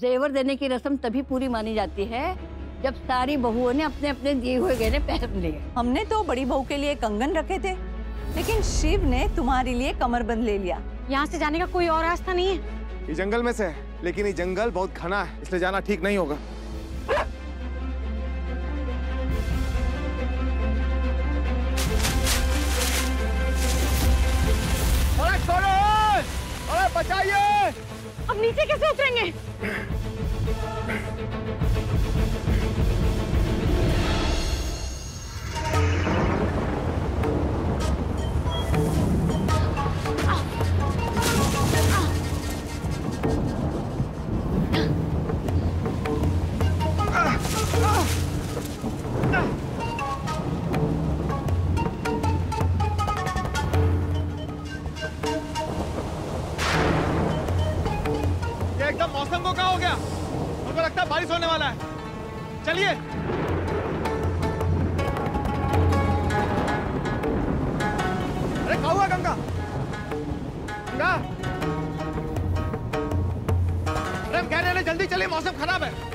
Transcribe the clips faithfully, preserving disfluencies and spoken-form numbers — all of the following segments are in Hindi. जेवर देने की रस्म तभी पूरी मानी जाती है जब सारी बहुओं ने अपने अपने दिए हुए गहने पहन लिए। हमने तो बड़ी बहू के लिए कंगन रखे थे, लेकिन शिव ने तुम्हारे लिए कमरबंद ले लिया। यहाँ से जाने का कोई और रास्ता नहीं है। ये जंगल में से है, लेकिन ये जंगल बहुत घना है, इसलिए जाना ठीक नहीं होगा। बचाइए! अब नीचे कैसे उतरेंगे? मौसम को क्या हो गया? मुझे लगता है बारिश होने वाला है। चलिए। अरे क्या हुआ गंगा? गंगा? अरे हम कह रहे हैं जल्दी चलिए, मौसम खराब है।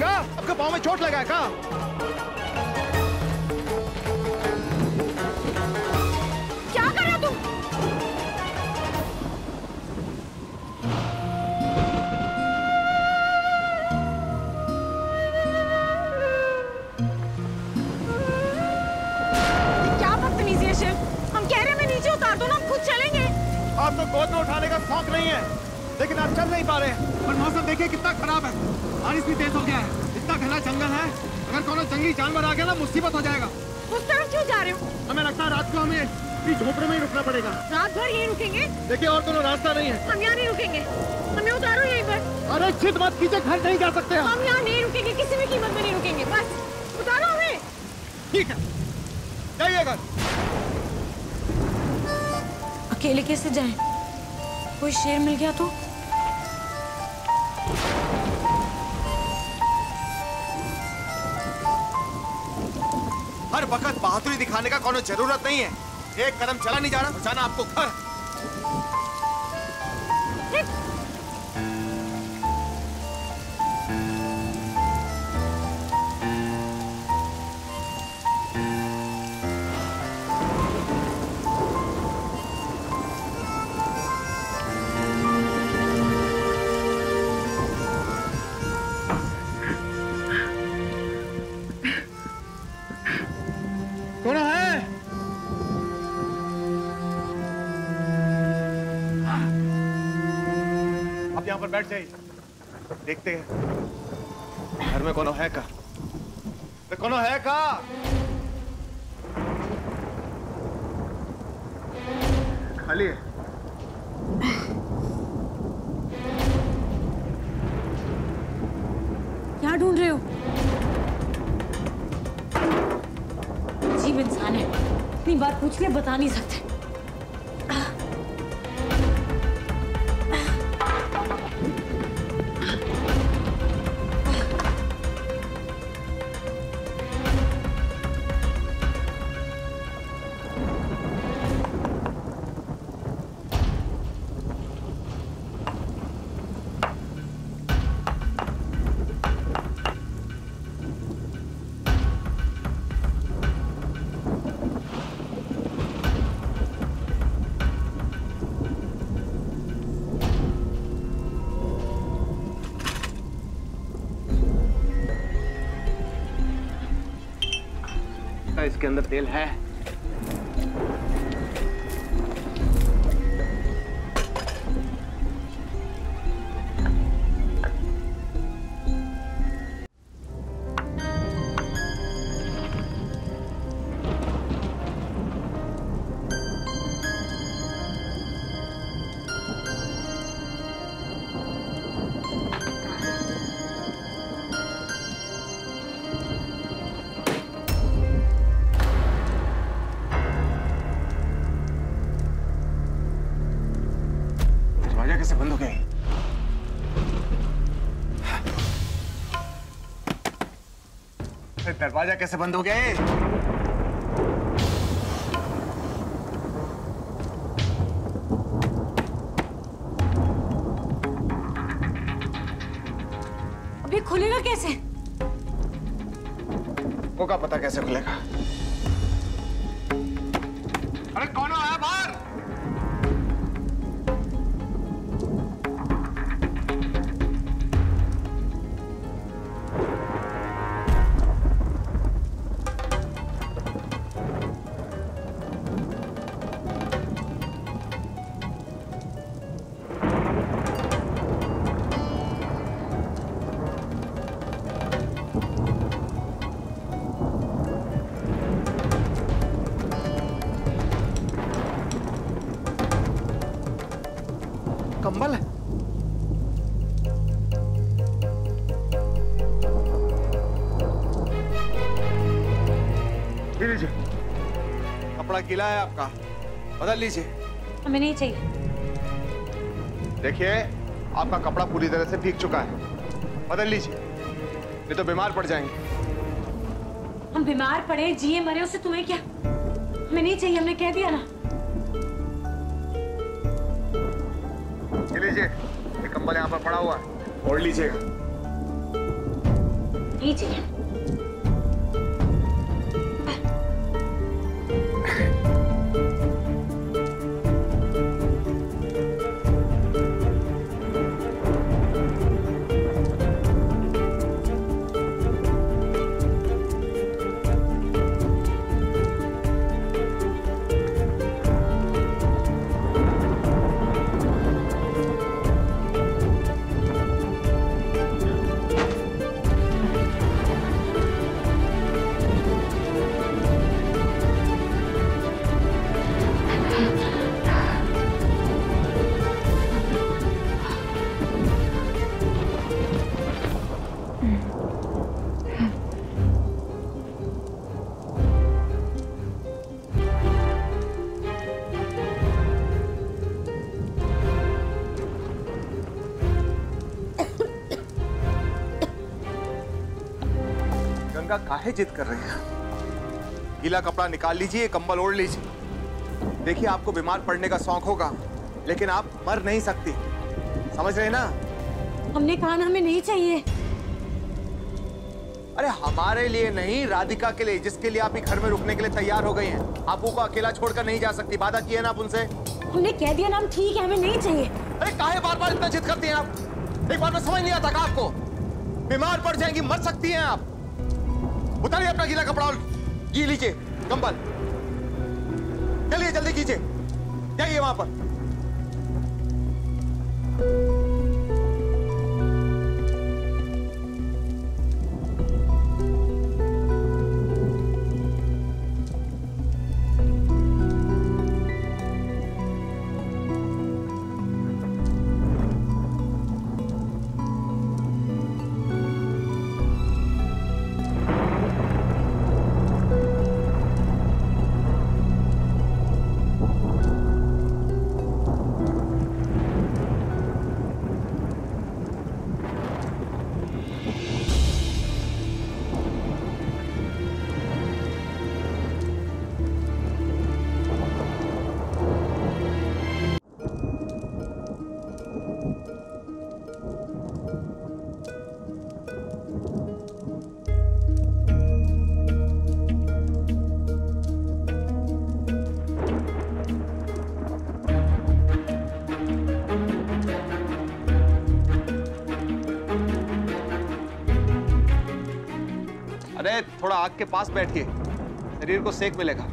आपके पाँव में चोट लगा है क्या? क्या कर रहे हो तुम? क्या बदतमीजी है शिव? हम कह रहे हैं मैं नीचे उतार दो ना, हम खुद चलेंगे। आपको तो गोद में उठाने का शौक नहीं है, लेकिन आप चल नहीं पा रहे। और मौसम देखिए कितना खराब है, बारिश भी तेज हो गया है, इतना घना जंगल है, अगर कोई जंगली जानवर आ गया ना मुसीबत हो जाएगा। उस तरफ क्यों जा रहे हो? हमें लगता है रात को हमें इस झोपड़े में ही रुकना पड़ेगा। रात भर यहीं रुकेंगे? देखिए और कोई रास्ता नहीं है। हम यहाँ नहीं रुकेंगे, हमें उतारो यहीं पर। अरे चित मत कीजिए, घर नहीं जा सकते हम। यहाँ नहीं रुकेंगे, किसी भी कीमत में नहीं रुकेंगे, बस उतारो हमें। ठीक है, जाइएगा। अकेले कैसे जाए? कोई शेर मिल गया तो? हर वक्त बहादुरी दिखाने का कोई जरूरत नहीं है। एक कदम चला नहीं जा रहा, जाना आपको घर। पर बैठ जाइए, देखते हैं घर में कोनो है का? तो कोनो है का? खाली है। क्या ढूंढ रहे हो? जीव इंसान है, इतनी बात पूछ ले बता नहीं सकते। इसके अंदर तेल है। फिर दरवाजा कैसे बंद हो गया ये? अब ये खुलेगा कैसे? वो क्या पता कैसे खुलेगा? अरे कौन आया बाहर? कंबल है? ले लीजिए, कपड़ा गीला है आपका, बदल लीजिए। हमें नहीं चाहिए। देखिए, आपका कपड़ा पूरी तरह से भीग चुका है, बदल लीजिए, नहीं तो बीमार पड़ जाएंगे। हम बीमार पड़े जिए मरे उससे तुम्हें क्या? हमें नहीं चाहिए, हमने कह दिया ना। लीजिए, ये कंबल यहाँ पर पड़ा हुआ है, ओढ़ लीजिएगा। लीजिए। काहे जिद कर रहे हैं? गीला कपड़ा निकाल लीजिए, कंबल ओढ़ लीजिए। देखिए, आपको बीमार पड़ने का शौक होगा, लेकिन आप मर नहीं सकती, समझ रहे हैं ना? हमने कहा ना, हमें नहीं चाहिए। अरे हमारे लिए नहीं, राधिका के लिए, जिसके लिए आप ही घर में रुकने के लिए तैयार हो गई हैं। आप को अकेला छोड़कर नहीं जा सकती, वादा किया ना आप उनसे। हमने कह दिया ना, हम ठीक है, हमें नहीं चाहिए। अरे काहे बार बार इतना जिद करती हैं आप? एक बार में समझ नहीं आता था आपको? बीमार पड़ जाएंगी, मर सकती हैं आप। उतारिए अपना गीला कपड़ा, ये लीजिए कंबल, चलिए जल्दी कीजिए, जाइए वहां पर। अरे थोड़ा आग के पास बैठिए, शरीर को सेक मिलेगा।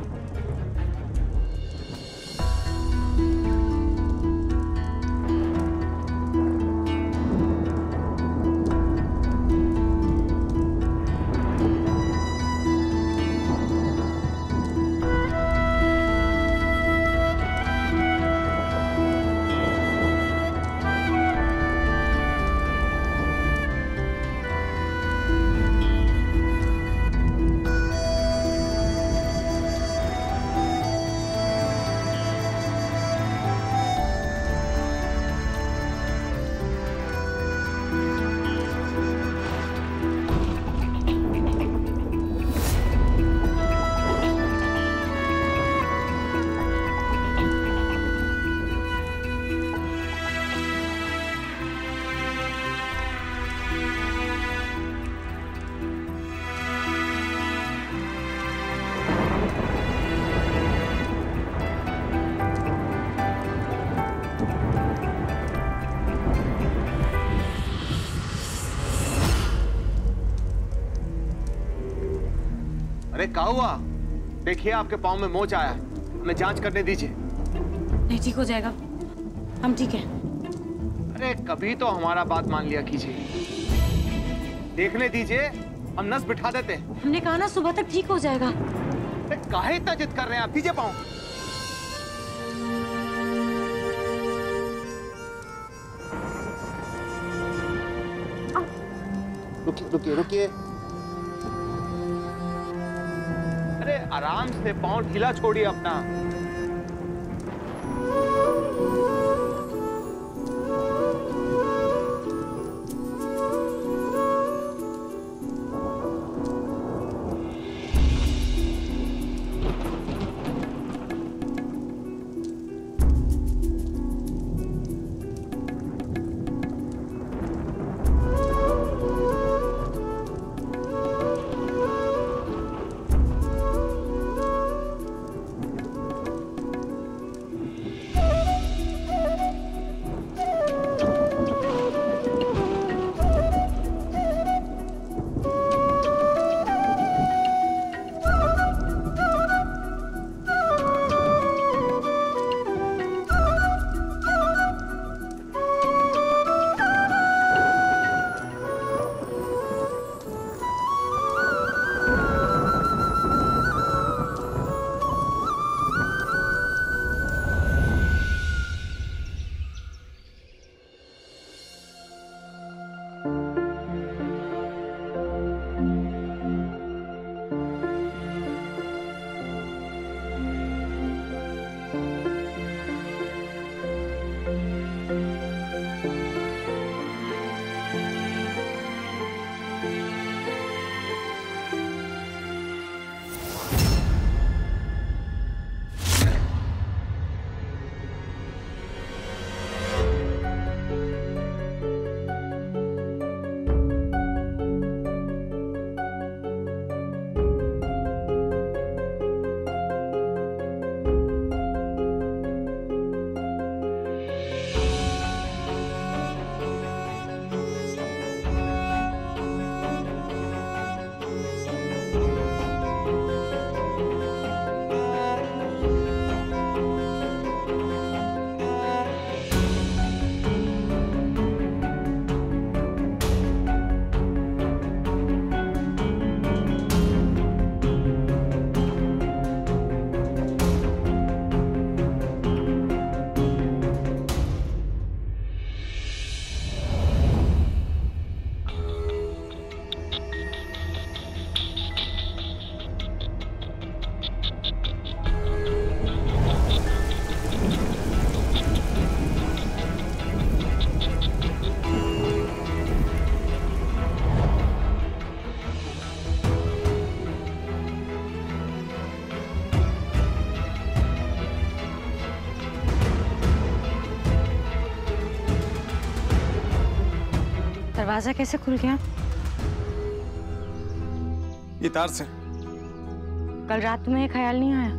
अरे क्या हुआ? देखिए आपके पाँव में मोच आया है, हमें जांच करने दीजिए। नहीं, ठीक हो जाएगा, हम ठीक हैं। अरे कभी तो हमारा बात मान लिया कीजिए, देखने दीजिए, हम नस बिठा देते हैं। हमने कहा ना सुबह तक ठीक हो जाएगा। अरे काहे इतना जिद कर रहे हैं आप, दीजिए पाँव। रुकिए रुकिए रुकिए, अरे आराम से, पाँव ढीला छोड़िए अपना। दरवाजा कैसे खुल गया? ये तार से। कल रात तुम्हें ये ख्याल नहीं आया?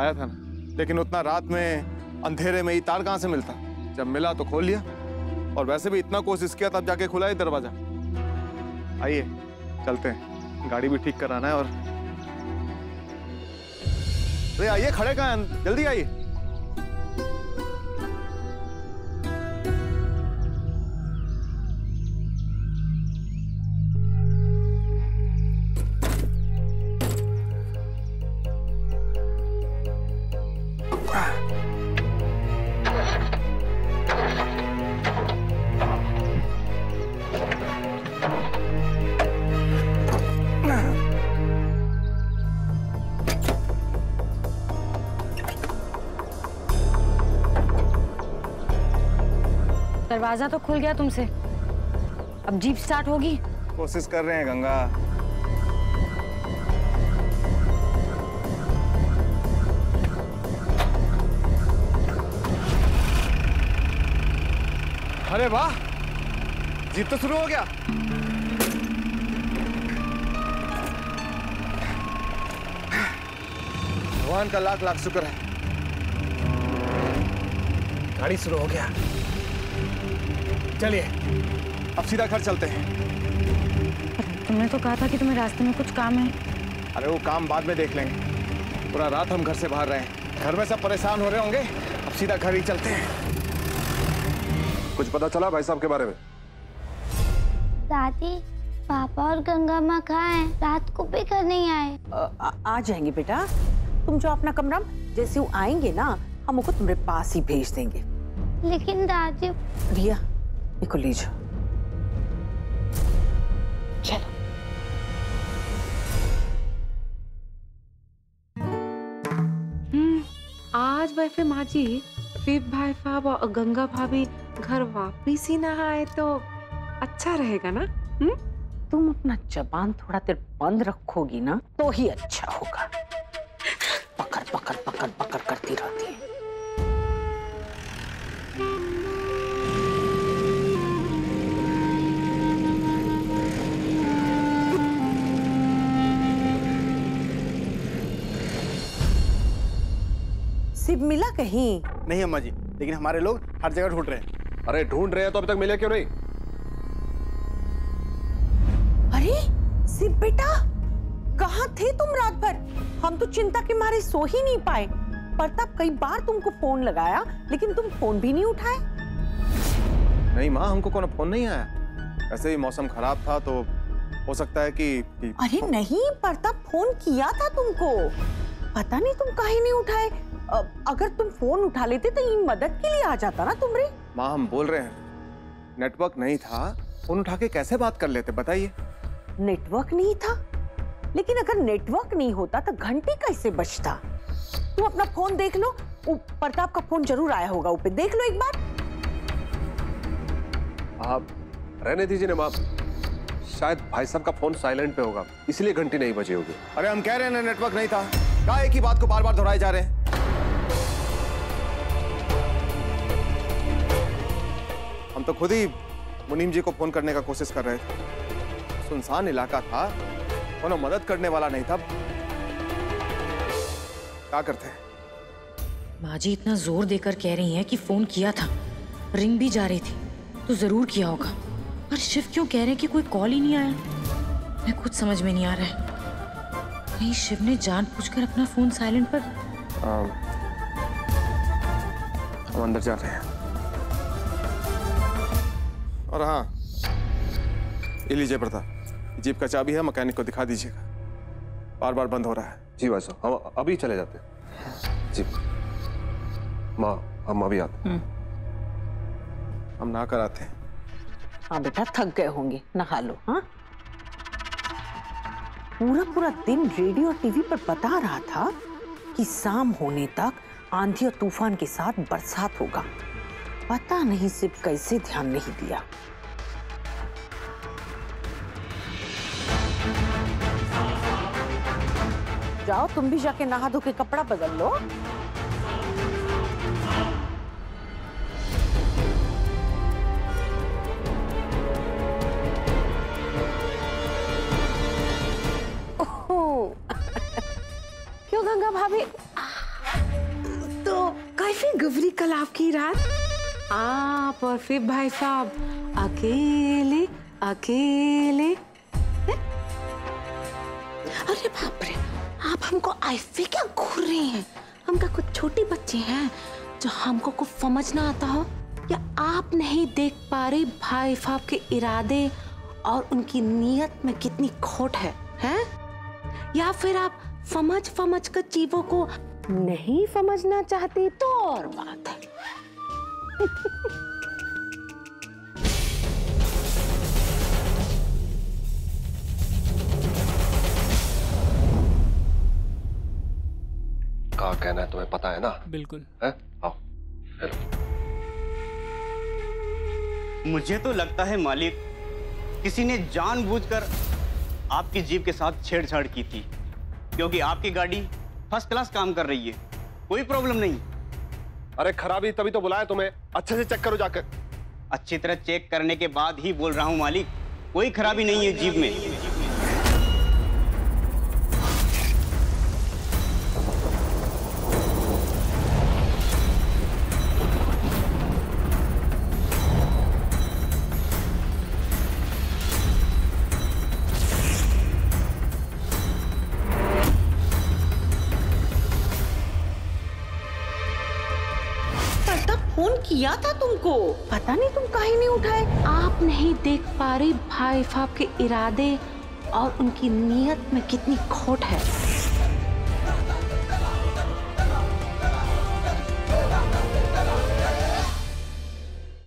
आया था ना, लेकिन उतना रात में अंधेरे में ये तार कहाँ से मिलता। जब मिला तो खोल लिया, और वैसे भी इतना कोशिश किया तब जाके खुला ये दरवाजा। आइए चलते हैं, गाड़ी भी ठीक कराना है। और अरे आइए, खड़े कहाँ हैं, जल्दी आइए। दरवाजा तो खुल गया तुमसे, अब जीप स्टार्ट होगी। कोशिश कर रहे हैं गंगा। अरे वाह, जीप तो शुरू हो गया। भगवान का लाख लाख शुक्र है, गाड़ी शुरू हो गया। चलिए अब सीधा घर चलते हैं। तुमने तो कहा था कि तुम्हें रास्ते में कुछ काम है। अरे वो काम बाद में देख लेंगे। पूरा रात हम घर से बाहर रहे हैं। घर में सब परेशान हो रहे होंगे, अब सीधा घर ही चलते हैं। कुछ पता चला भाई साहब के बारे में? दादी, पापा और गंगा माँ कहाँ हैं? रात को भी घर नहीं आए। आ, आ जाएंगे बेटा, तुम जो अपना कमरा, जैसे वो आएंगे ना हम उनको तुम्हारे पास ही भेज देंगे। लेकिन दादी। रिया, इनको ले जाओ। चलो। हम्म, आज वैसे माँ जी शिव भाई साहब और गंगा भाभी घर वापिस ही ना आए तो अच्छा रहेगा ना। हम्म, तुम अपना जबान थोड़ा देर बंद रखोगी ना तो ही अच्छा होगा। पकड़ पकड़ पकड़ पकड़ करती रहती है। शिव मिला कहीं? नहीं अम्मा जी, लेकिन हमारे लोग हर जगह ढूंढ रहे हैं। अरे ढूंढ रहे हैं तो अभी तक मिले क्यों नहीं? अरे शिव बेटा, कहाँ थे तुम रात भर? हम तो चिंता के मारे सो ही नहीं पाए। प्रताप कई बार तुमको फोन लगाया लेकिन तुम फोन भी नहीं उठाए। नहीं माँ, हमको कोई फोन नहीं आया। वैसे भी मौसम खराब था तो हो सकता है कि, कि... अरे नहीं, प्रताप फोन किया था तुमको। पता नहीं तुम काहे नहीं उठाए। अगर तुम फोन उठा लेते तो ये मदद के लिए आ जाता ना तुमरे। माँ हम बोल रहे हैं नेटवर्क नहीं था, फोन उठा के कैसे बात कर लेते बताइए। नेटवर्क नहीं था? लेकिन अगर नेटवर्क नहीं होता तो घंटी कैसे बजता? तुम अपना फोन देख लो, प्रताप का फोन जरूर आया होगा ऊपर, देख लो एक बार। आप रहने दीजिए ना माँ, शायद भाई साहब का फोन साइलेंट पे होगा इसलिए घंटी नहीं बजी होगी। अरे हम कह रहे हैं नेटवर्क नहीं था, क्या एक ही बात को बार बार दोहराए जा रहे हैं। हम तो खुद ही मुनीम जी को फोन करने का कोशिश कर रहे थे। सुनसान इलाका था, उन्हें मदद करने वाला नहीं था। क्या करते हैं? माँ जी इतना जोर देकर कह रही हैं कि फोन किया था, रिंग भी जा रही थी तो जरूर किया होगा। पर शिव क्यों कह रहे हैं कि कोई कॉल ही नहीं आया? मैं कुछ समझ में नहीं आ रहा है। नहीं शिव ने जानबूझकर अपना फोन साइलेंट पर। हम अंदर जा रहे हैं। और हाँ, ये लीजिए प्रताप, जीप का चाबी है, मैकेनिक को दिखा दीजिएगा। बार बार बंद हो रहा है। जी भाई साहब, हम अभी चले जाते हैं। जी माँ, हम अभी आते हैं। हम नहा कर आते हैं। हाँ बेटा, थक गए होंगे, नहा लो। हाँ, पूरा पूरा दिन रेडियो और टीवी पर बता रहा था कि शाम होने तक आंधी और तूफान के साथ बरसात होगा। पता नहीं सिर्फ कैसे ध्यान नहीं दिया। जाओ तुम भी जाके नहा धो के कपड़ा बदल लो। क्यों गंगा भाभी, तो कैसी गुजरी कल आपकी रात? आप और फिर भाई साहब अकेले अकेले। अरे बाप रे, आप हमको ऐसे क्या घूर रहे हैं? हम क्या कुछ छोटे बच्चे हैं जो हमको कुछ समझ ना आता हो? या आप नहीं देख पा रहे भाई साहब के इरादे और उनकी नीयत में कितनी खोट है, हैं? या फिर आप समझ समझ कर चीजों को नहीं समझना चाहते तो और बात है। क्या कहना है तुम्हें पता है ना? बिल्कुल है? आओ। मुझे तो लगता है मालिक, किसी ने जानबूझकर आपकी जीप के साथ छेड़छाड़ की थी, क्योंकि आपकी गाड़ी फर्स्ट क्लास काम कर रही है, कोई प्रॉब्लम नहीं। अरे खराबी तभी तो बुलाया तुम्हें, अच्छे से चेक करो जाकर। अच्छी तरह चेक करने के बाद ही बोल रहा हूँ मालिक, कोई खराबी नहीं है जीप में। किया था तुमको, पता नहीं तुम काहे नहीं उठाए। आप नहीं देख पा रही भाई साहब के इरादे और उनकी नीयत में कितनी खोट है।